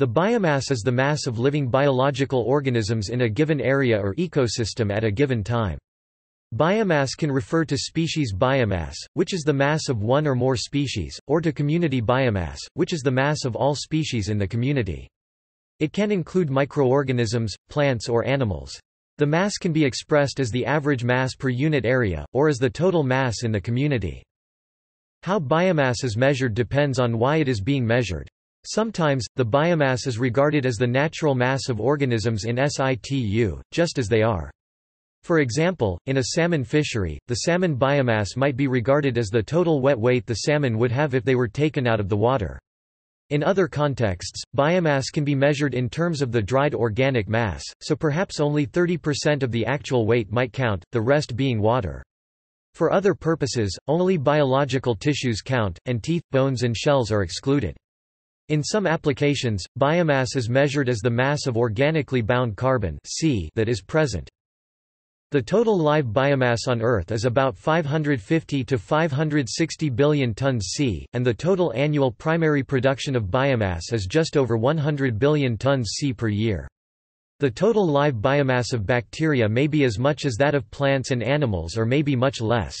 The biomass is the mass of living biological organisms in a given area or ecosystem at a given time. Biomass can refer to species biomass, which is the mass of one or more species, or to community biomass, which is the mass of all species in the community. It can include microorganisms, plants or animals. The mass can be expressed as the average mass per unit area, or as the total mass in the community. How biomass is measured depends on why it is being measured. Sometimes, the biomass is regarded as the natural mass of organisms in situ, just as they are. For example, in a salmon fishery, the salmon biomass might be regarded as the total wet weight the salmon would have if they were taken out of the water. In other contexts, biomass can be measured in terms of the dried organic mass, so perhaps only 30% of the actual weight might count, the rest being water. For other purposes, only biological tissues count, and teeth, bones and shells are excluded. In some applications, biomass is measured as the mass of organically bound carbon that is present. The total live biomass on Earth is about 550 to 560 billion tons C, and the total annual primary production of biomass is just over 100 billion tons C per year. The total live biomass of bacteria may be as much as that of plants and animals or may be much less.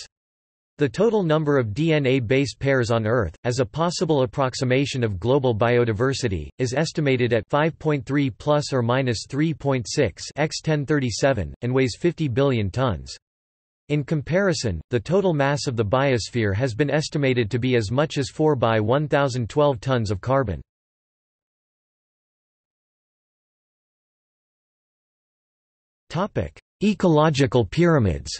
The total number of DNA base pairs on Earth, as a possible approximation of global biodiversity, is estimated at 5.3 plus or minus 3.6 x 1037, and weighs 50 billion tons. In comparison, the total mass of the biosphere has been estimated to be as much as 4 by 1012 tons of carbon. Topic: Ecological pyramids.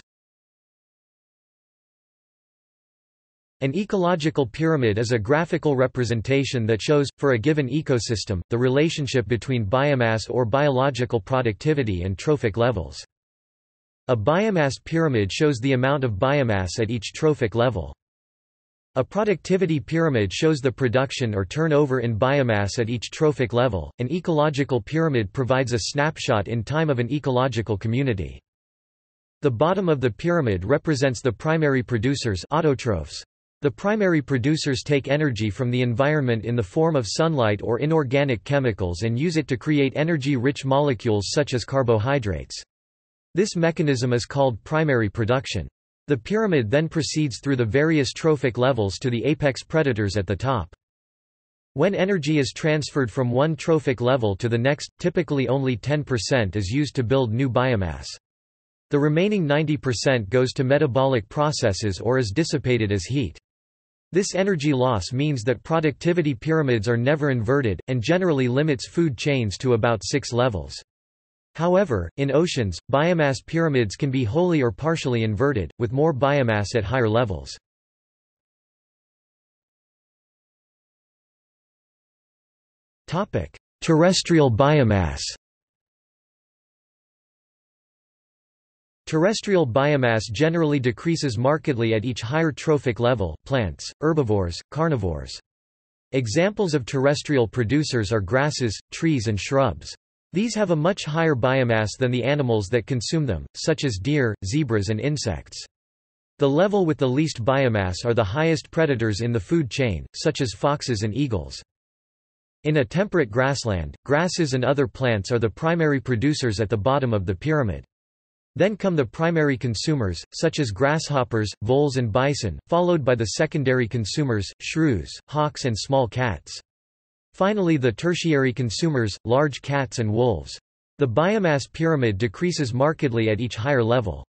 An ecological pyramid is a graphical representation that shows, for a given ecosystem, the relationship between biomass or biological productivity and trophic levels. A biomass pyramid shows the amount of biomass at each trophic level. A productivity pyramid shows the production or turnover in biomass at each trophic level. An ecological pyramid provides a snapshot in time of an ecological community. The bottom of the pyramid represents the primary producers, autotrophs. The primary producers take energy from the environment in the form of sunlight or inorganic chemicals and use it to create energy-rich molecules such as carbohydrates. This mechanism is called primary production. The pyramid then proceeds through the various trophic levels to the apex predators at the top. When energy is transferred from one trophic level to the next, typically only 10% is used to build new biomass. The remaining 90% goes to metabolic processes or is dissipated as heat. This energy loss means that productivity pyramids are never inverted, and generally limits food chains to about 6 levels. However, in oceans, biomass pyramids can be wholly or partially inverted, with more biomass at higher levels. Terrestrial biomass. Terrestrial biomass generally decreases markedly at each higher trophic level: plants, herbivores, carnivores. Examples of terrestrial producers are grasses, trees and shrubs. These have a much higher biomass than the animals that consume them, such as deer, zebras and insects. The level with the least biomass are the highest predators in the food chain, such as foxes and eagles. In a temperate grassland, grasses and other plants are the primary producers at the bottom of the pyramid. Then come the primary consumers, such as grasshoppers, voles and bison, followed by the secondary consumers, shrews, hawks and small cats. Finally the tertiary consumers, large cats and wolves. The biomass pyramid decreases markedly at each higher level.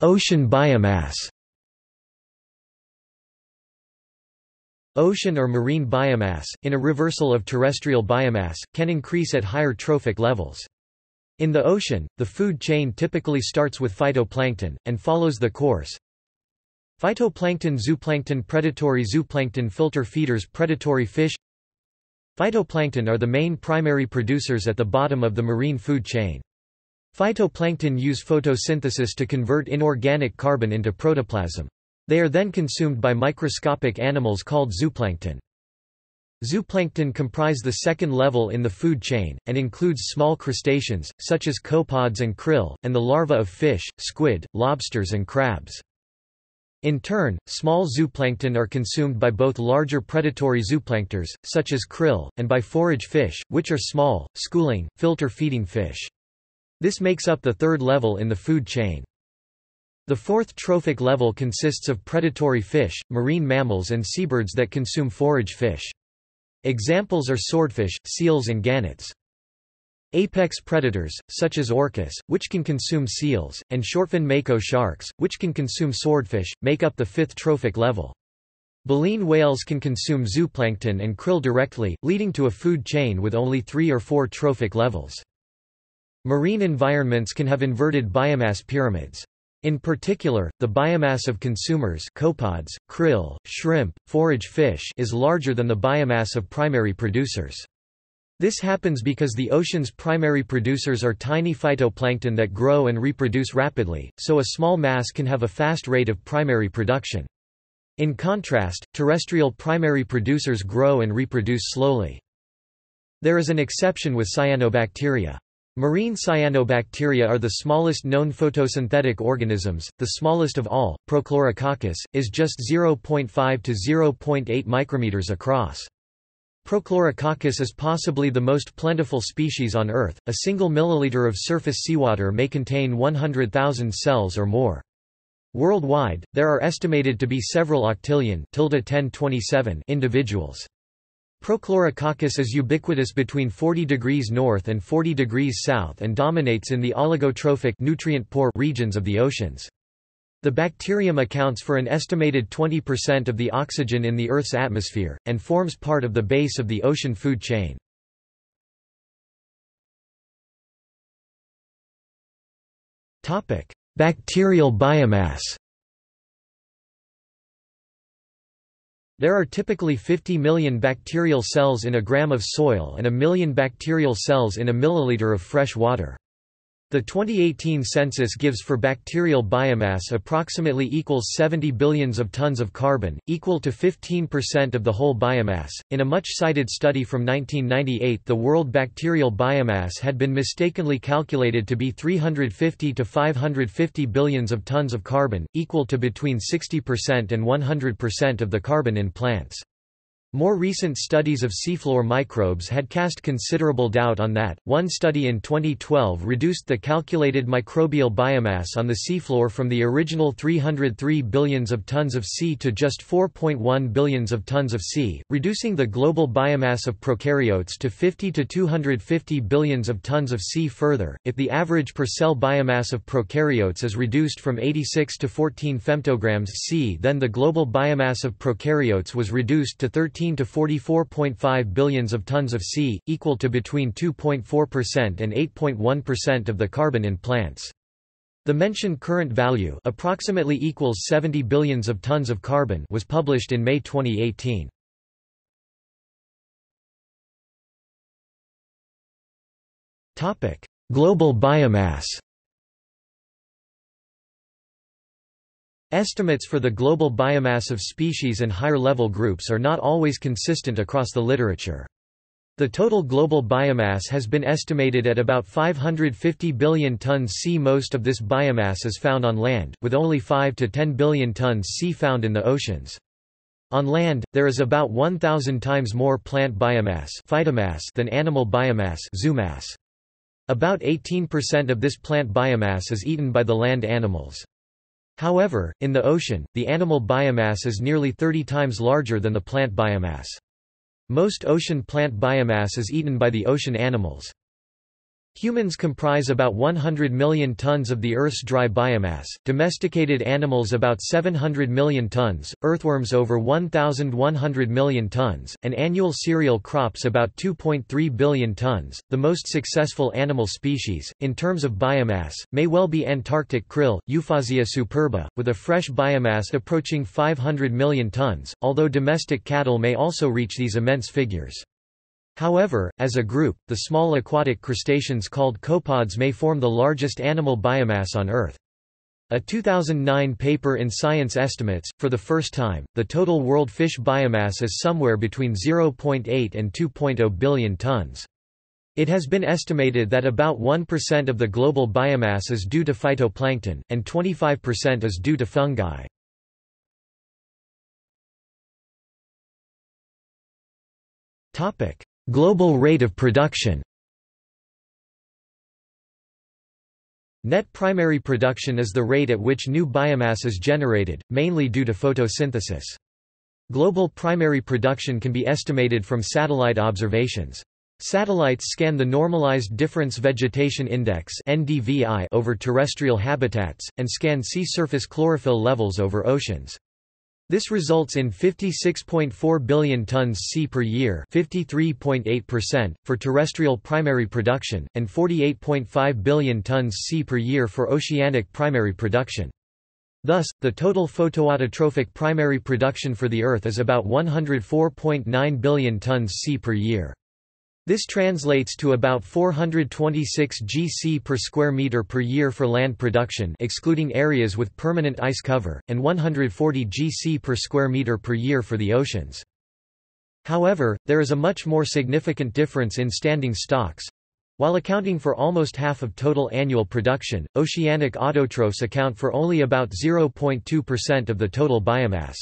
Ocean biomass. Ocean or marine biomass, in a reversal of terrestrial biomass, can increase at higher trophic levels. In the ocean, the food chain typically starts with phytoplankton, and follows the course: phytoplankton, zooplankton, predatory zooplankton, filter feeders, predatory fish. Phytoplankton are the main primary producers at the bottom of the marine food chain. Phytoplankton use photosynthesis to convert inorganic carbon into protoplasm. They are then consumed by microscopic animals called zooplankton. Zooplankton comprise the second level in the food chain, and includes small crustaceans, such as copepods and krill, and the larvae of fish, squid, lobsters and crabs. In turn, small zooplankton are consumed by both larger predatory zooplanktors, such as krill, and by forage fish, which are small, schooling, filter-feeding fish. This makes up the third level in the food chain. The fourth trophic level consists of predatory fish, marine mammals and seabirds that consume forage fish. Examples are swordfish, seals and gannets. Apex predators, such as orcas, which can consume seals, and shortfin mako sharks, which can consume swordfish, make up the fifth trophic level. Baleen whales can consume zooplankton and krill directly, leading to a food chain with only 3 or 4 trophic levels. Marine environments can have inverted biomass pyramids. In particular, the biomass of consumers copods, krill, shrimp, forage fish is larger than the biomass of primary producers. This happens because the ocean's primary producers are tiny phytoplankton that grow and reproduce rapidly, so a small mass can have a fast rate of primary production. In contrast, terrestrial primary producers grow and reproduce slowly. There is an exception with cyanobacteria. Marine cyanobacteria are the smallest known photosynthetic organisms. The smallest of all, Prochlorococcus, is just 0.5 to 0.8 micrometers across. Prochlorococcus is possibly the most plentiful species on Earth. A single milliliter of surface seawater may contain 100,000 cells or more. Worldwide, there are estimated to be several octillion individuals. Prochlorococcus is ubiquitous between 40 degrees north and 40 degrees south and dominates in the oligotrophic nutrient-poor regions of the oceans. The bacterium accounts for an estimated 20% of the oxygen in the Earth's atmosphere, and forms part of the base of the ocean food chain. Bacterial biomass. There are typically 50 million bacterial cells in a gram of soil and 1 million bacterial cells in a milliliter of fresh water. The 2018 census gives for bacterial biomass approximately equals 70 billions of tons of carbon, equal to 15% of the whole biomass. In a much-cited study from 1998, the world bacterial biomass had been mistakenly calculated to be 350 to 550 billions of tons of carbon, equal to between 60% and 100% of the carbon in plants. More recent studies of seafloor microbes had cast considerable doubt on that. One study in 2012 reduced the calculated microbial biomass on the seafloor from the original 303 billions of tons of C to just 4.1 billions of tons of C, reducing the global biomass of prokaryotes to 50 to 250 billions of tons of C further. If the average per cell biomass of prokaryotes is reduced from 86 to 14 femtograms C, then the global biomass of prokaryotes was reduced to 13 to 44.5 billions of tons of C, equal to between 2.4% and 8.1% of the carbon in plants. The mentioned current value, approximately equals 70 billions of tons of carbon, was published in May 2018. Topic: Global biomass. Estimates for the global biomass of species and higher-level groups are not always consistent across the literature. The total global biomass has been estimated at about 550 billion tons C. Most of this biomass is found on land, with only 5 to 10 billion tons C found in the oceans. On land, there is about 1,000 times more plant biomass phytomass than animal biomass zoomass. About 18% of this plant biomass is eaten by the land animals. However, in the ocean, the animal biomass is nearly 30 times larger than the plant biomass. Most ocean plant biomass is eaten by the ocean animals. Humans comprise about 100 million tons of the Earth's dry biomass, domesticated animals about 700 million tons, earthworms over 1,100 million tons, and annual cereal crops about 2.3 billion tons. The most successful animal species, in terms of biomass, may well be Antarctic krill, Euphausia superba, with a fresh biomass approaching 500 million tons, although domestic cattle may also reach these immense figures. However, as a group, the small aquatic crustaceans called copods may form the largest animal biomass on Earth. A 2009 paper in Science estimates, for the first time, the total world fish biomass is somewhere between 0.8 and 2.0 billion tons. It has been estimated that about 1% of the global biomass is due to phytoplankton, and 25% is due to fungi. Global rate of production. Net primary production is the rate at which new biomass is generated, mainly due to photosynthesis. Global primary production can be estimated from satellite observations. Satellites scan the Normalized Difference Vegetation Index (NDVI) over terrestrial habitats, and scan sea surface chlorophyll levels over oceans. This results in 56.4 billion tons C per year, 53.8% for terrestrial primary production, and 48.5 billion tons C per year for oceanic primary production. Thus, the total photoautotrophic primary production for the Earth is about 104.9 billion tons C per year. This translates to about 426 GC per square meter per year for land production, excluding areas with permanent ice cover, and 140 GC per square meter per year for the oceans. However, there is a much more significant difference in standing stocks. While accounting for almost half of total annual production, oceanic autotrophs account for only about 0.2% of the total biomass.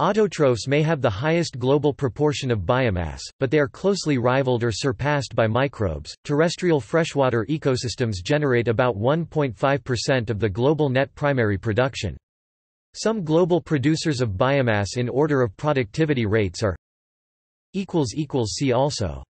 Autotrophs may have the highest global proportion of biomass, but they are closely rivaled or surpassed by microbes. Terrestrial freshwater ecosystems generate about 1.5% of the global net primary production. Some global producers of biomass in order of productivity rates are == See also